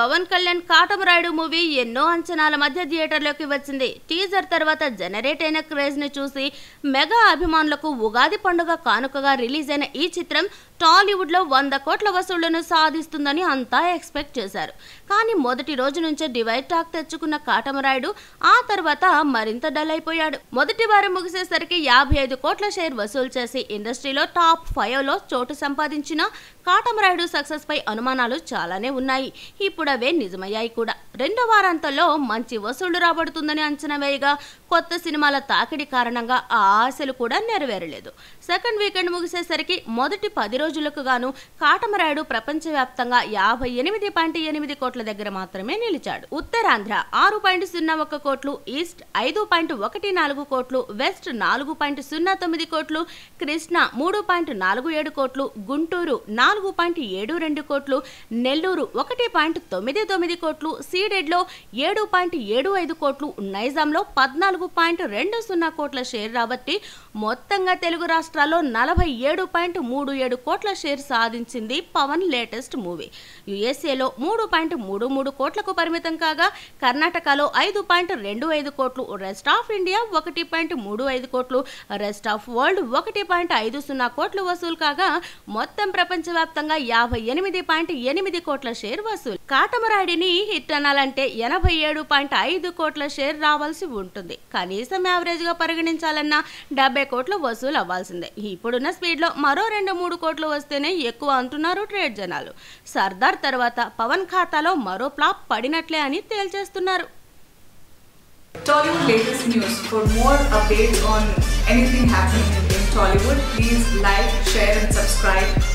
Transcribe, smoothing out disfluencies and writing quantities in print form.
Pavan Kalyan Katamraidu movie enno అంచనాల మధ్య theatre లోకి వచ్చింది. టీజర్ తర్వాత జనరేట్ అయిన క్రేజ్ ని చూసి మెగా అభిమానులకు ఉగాది పండుగ కానుకగా రిలీజ్ అయిన ఈ చిత్రం టాలీవుడ్ లో 100 కోట్ల వసూళ్లను సాధిస్తుందని అంతా ఎక్స్పెక్ట్ చేశారు. కానీ మొదటి రోజు నుంచే డివైడ్ టాక్ తెచ్చుకున్న కాటమరాయుడు ఆ తర్వాత మరింత డల్ అయిపోయాడు. మొదటి వారం ముగిసేసరికి 55 కోట్ల షేర్ వసూలు చేసి ఇండస్ట్రీలో టాప్ 5 లో చోటు సంపాదించిన కాటమరాయుడు సక్సెస్ పై అనుమానాలు చాలానే ఉన్నాయి. ఇప్పుడు అవే నిజమయ్యాయి కూడా. రెండో వారాంతంలో మంచి వసూళ్లు రాబడుతుందని అంచనా వేయగా కొత్త సినిమాల తాకిడి కారణంగా ఆ ఆశలు కూడా నెరవేరలేదు. సెకండ్ వీకెండ్ ముగిసేసరికి మొదటి 10 రోజులకు గాను కాటమరాయుడు ప్రపంచవ్యాప్తంగా 58.8 కోట్ల దగ్గర మాత్రమే నిలిచాడు. ఉత్తరాంధ్ర 6.01 కోట్లు, ఈస్ట్ 5.14 కోట్లు, వెస్ట్ 4.09 కోట్లు, కృష్ణా 3.47 కోట్లు, గుంటూరు 4.72 కోట్లు, నెల్లూరు 1.99 కోట్లు, సీడెడ్లో 7.75 కోట్లు, నైజాంలో 14.20 కోట్ల షేర్ రాబట్టి మొత్తంగా తెలుగు రాష్ట్రాల్లో 47.37 కోట్ల షేర్ సాధించింది పవన్ లేటెస్ట్ మూవీ. యుఎస్ఏలో 3.33 కోట్లకు పరిమితం కాగా కర్ణాటకలో 5.25 కోట్లు, రెస్ట్ ఆఫ్ ఇండియా 1.35 కోట్లు, రెస్ట్ ఆఫ్ వరల్డ్ 1.50 కోట్లు వసూలు కాగా మొత్తం ప్రపంచవ్యాప్తంగా 58.8 కోట్ల షేర్ వసూలు. కాటమరాయుడిని హిట్ అనాలంటే 87.5 కోట్ల షేర్ రావాల్సి ఉంటుంది. కనీసం యావరేజ్ గా పరిగణించాలన్నా 70 కోట్లు వసూలు అవ్వాల్సిందే. ఇప్పుడున్న స్పీడ్ లో మరో 2-3 కోట్లు వస్తేనే ఎక్కువ అంటున్నారు ట్రేడ్ జనాలు. సర్దార్ తర్వాత పవన్ ఖాతాలో మరో ఫ్లాప్ పడినట్లే అని తేల్చేస్తున్నారు. Tollywood latest news. For more updates on anything happening in Tollywood, please like, share and subscribe.